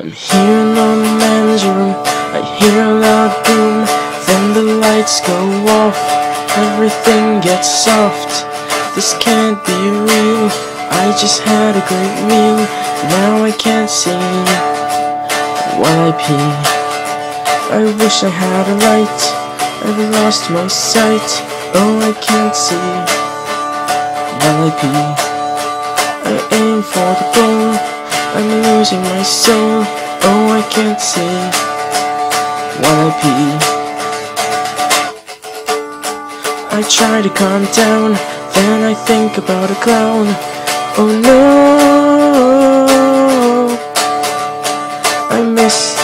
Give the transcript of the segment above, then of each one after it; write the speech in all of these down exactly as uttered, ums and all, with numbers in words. I'm here in the men's room, I hear a loud boom, then the lights go off, everything gets soft. This can't be real, I just had a great meal, now I can't see while I pee. I wish I had a light, I've lost my sight, oh I can't see while I pee. I aim for the goal, I'm losing my soul, oh I can't see while I pee. I try to calm down, then I think about a clown, oh no. I miss,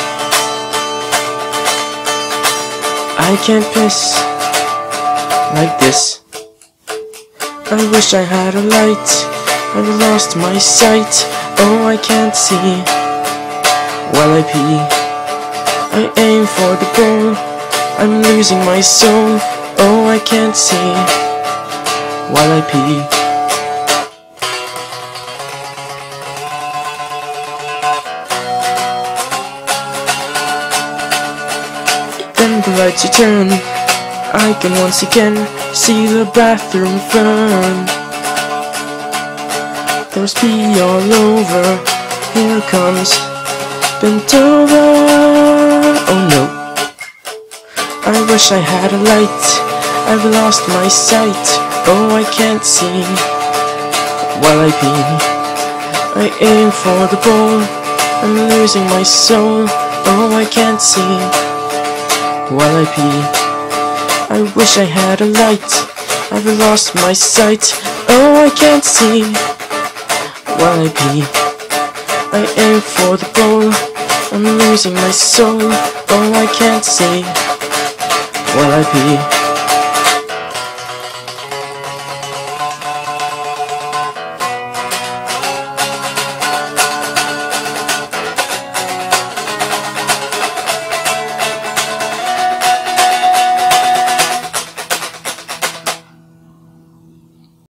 I can't piss like this. I wish I had a light, I've lost my sight, oh I can't see while I pee. I aim for the goal, I'm losing my soul, oh I can't see while I pee. Then the lights return, I can once again see the bathroom fern. There's pee all over, here comes, bent over, oh no. I wish I had a light, I've lost my sight, oh I can't see while I pee. I aim for the bowl, I'm losing my soul, oh I can't see while I pee. I wish I had a light, I've lost my sight, oh I can't see while I pee. I aim for the goal, I'm losing my soul, oh I can't see while I pee.